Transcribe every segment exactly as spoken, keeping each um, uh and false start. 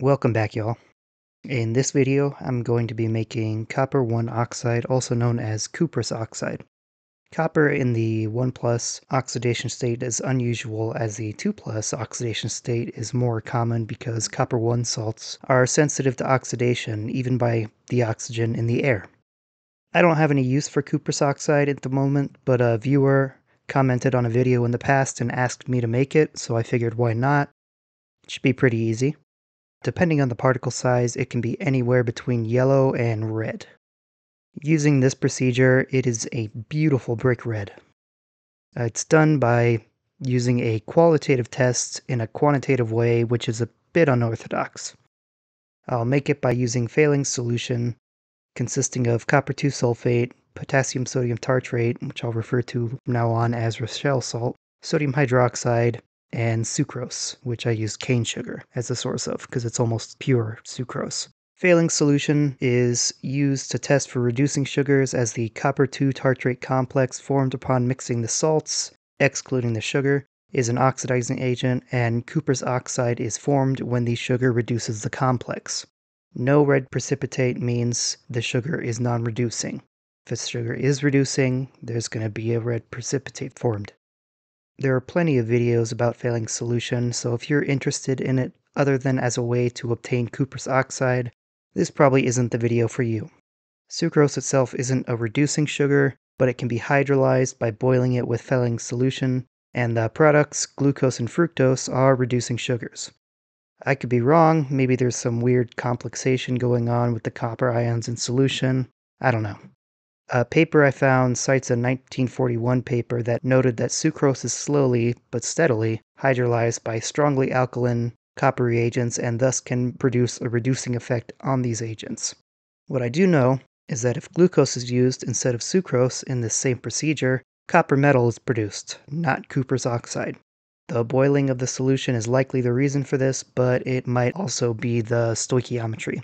Welcome back, y'all. In this video, I'm going to be making copper(two) oxide, also known as cuprous oxide. Copper in the one plus oxidation state is unusual, as the two plus oxidation state is more common because copper(one) salts are sensitive to oxidation, even by the oxygen in the air. I don't have any use for cuprous oxide at the moment, but a viewer commented on a video in the past and asked me to make it, so I figured why not. It should be pretty easy. Depending on the particle size, it can be anywhere between yellow and red. Using this procedure, it is a beautiful brick red. It's done by using a qualitative test in a quantitative way, which is a bit unorthodox. I'll make it by using Fehling's solution, consisting of copper(two) sulfate, potassium sodium tartrate, which I'll refer to from now on as Rochelle salt, sodium hydroxide, and sucrose, which I use cane sugar as a source of because it's almost pure sucrose. Fehling's solution is used to test for reducing sugars, as the copper(two) tartrate complex formed upon mixing the salts, excluding the sugar, is an oxidizing agent, and cuprous oxide is formed when the sugar reduces the complex. No red precipitate means the sugar is non-reducing. If the sugar is reducing, there's going to be a red precipitate formed. There are plenty of videos about Fehling's solution, so if you're interested in it other than as a way to obtain cuprous oxide, this probably isn't the video for you. Sucrose itself isn't a reducing sugar, but it can be hydrolyzed by boiling it with Fehling's solution, and the products, glucose and fructose, are reducing sugars. I could be wrong, maybe there's some weird complexation going on with the copper ions in solution, I don't know. A paper I found cites a nineteen forty-one paper that noted that sucrose is slowly, but steadily, hydrolyzed by strongly alkaline copper reagents and thus can produce a reducing effect on these agents. What I do know is that if glucose is used instead of sucrose in this same procedure, copper metal is produced, not cuprous oxide. The boiling of the solution is likely the reason for this, but it might also be the stoichiometry.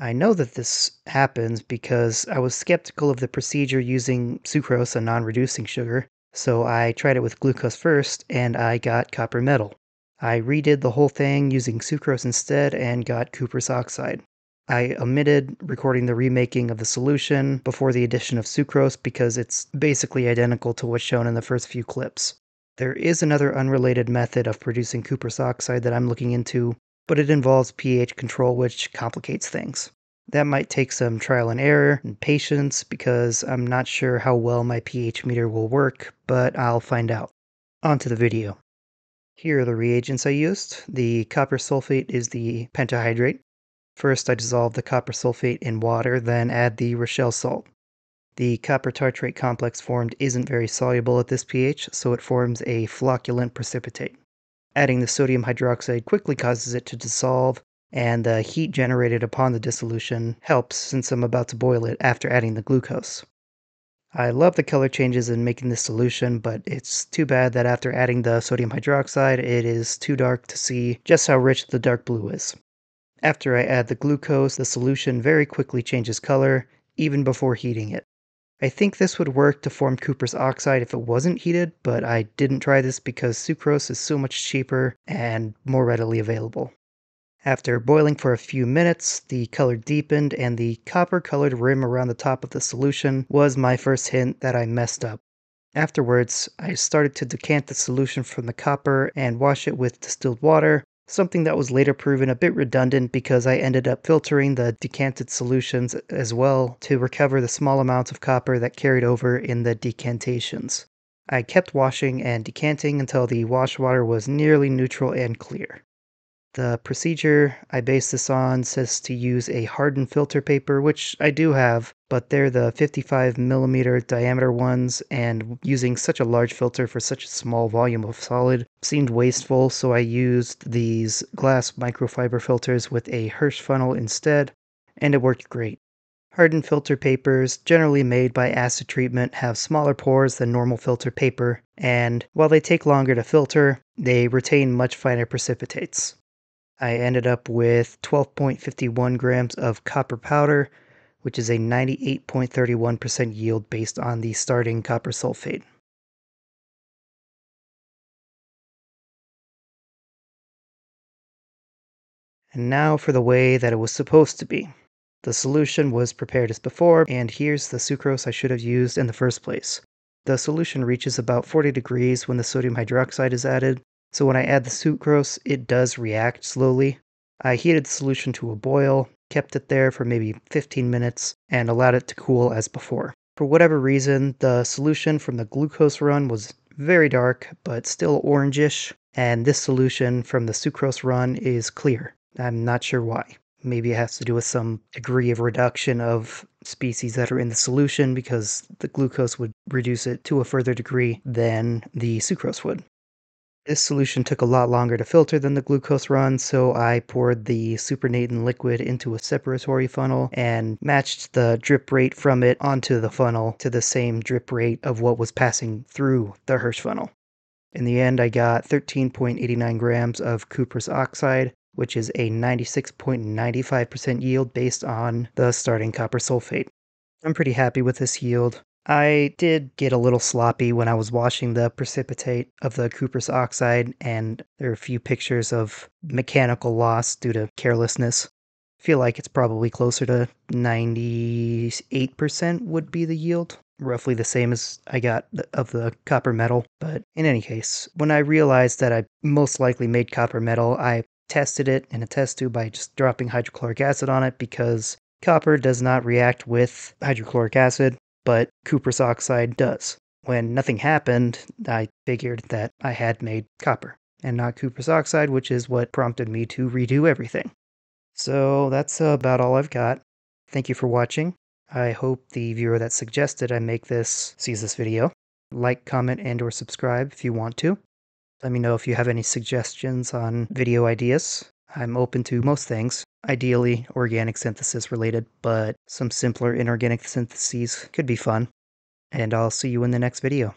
I know that this happens because I was skeptical of the procedure using sucrose, a non-reducing sugar, so I tried it with glucose first and I got copper metal. I redid the whole thing using sucrose instead and got cuprous oxide. I omitted recording the remaking of the solution before the addition of sucrose because it's basically identical to what's shown in the first few clips. There is another unrelated method of producing cuprous oxide that I'm looking into, but it involves pH control, which complicates things. That might take some trial and error and patience because I'm not sure how well my pH meter will work, but I'll find out. On to the video. Here are the reagents I used. The copper sulfate is the pentahydrate. First I dissolve the copper sulfate in water, then add the Rochelle salt. The copper tartrate complex formed isn't very soluble at this pH, so it forms a flocculent precipitate. Adding the sodium hydroxide quickly causes it to dissolve, and the heat generated upon the dissolution helps since I'm about to boil it after adding the glucose. I love the color changes in making this solution, but it's too bad that after adding the sodium hydroxide it is too dark to see just how rich the dark blue is. After I add the glucose, the solution very quickly changes color, even before heating it. I think this would work to form cuprous oxide if it wasn't heated, but I didn't try this because sucrose is so much cheaper and more readily available. After boiling for a few minutes, the color deepened and the copper-colored rim around the top of the solution was my first hint that I messed up. Afterwards, I started to decant the solution from the copper and wash it with distilled water, something that was later proven a bit redundant because I ended up filtering the decanted solutions as well to recover the small amounts of copper that carried over in the decantations. I kept washing and decanting until the wash water was nearly neutral and clear. The procedure I base this on says to use a hardened filter paper, which I do have, but they're the fifty-five millimeter diameter ones, and using such a large filter for such a small volume of solid seemed wasteful, so I used these glass microfiber filters with a Hirsch funnel instead, and it worked great. Hardened filter papers, generally made by acid treatment, have smaller pores than normal filter paper, and while they take longer to filter, they retain much finer precipitates. I ended up with twelve point five one grams of copper powder, which is a ninety-eight point three one percent yield based on the starting copper sulfate. And now for the way that it was supposed to be. The solution was prepared as before, and here's the sucrose I should have used in the first place. The solution reaches about forty degrees when the sodium hydroxide is added, so when I add the sucrose, it does react slowly. I heated the solution to a boil, kept it there for maybe fifteen minutes, and allowed it to cool as before. For whatever reason, the solution from the glucose run was very dark, but still orangish, and this solution from the sucrose run is clear. I'm not sure why. Maybe it has to do with some degree of reduction of species that are in the solution, because the glucose would reduce it to a further degree than the sucrose would. This solution took a lot longer to filter than the glucose run, so I poured the supernatant liquid into a separatory funnel and matched the drip rate from it onto the funnel to the same drip rate of what was passing through the Hirsch funnel. In the end, I got thirteen point eight nine grams of cuprous oxide, which is a ninety-six point nine five percent yield based on the starting copper sulfate. I'm pretty happy with this yield. I did get a little sloppy when I was washing the precipitate of the cuprous oxide, and there are a few pictures of mechanical loss due to carelessness. I feel like it's probably closer to ninety-eight percent would be the yield. Roughly the same as I got of the copper metal. But in any case, when I realized that I most likely made copper metal, I tested it in a test tube by just dropping hydrochloric acid on it, because copper does not react with hydrochloric acid, but cuprous oxide does. When nothing happened, I figured that I had made copper and not cuprous oxide, which is what prompted me to redo everything. So that's about all I've got. Thank you for watching. I hope the viewer that suggested I make this sees this video. Like, comment, and or subscribe if you want to. Let me know if you have any suggestions on video ideas. I'm open to most things, ideally organic synthesis related, but some simpler inorganic syntheses could be fun. And I'll see you in the next video.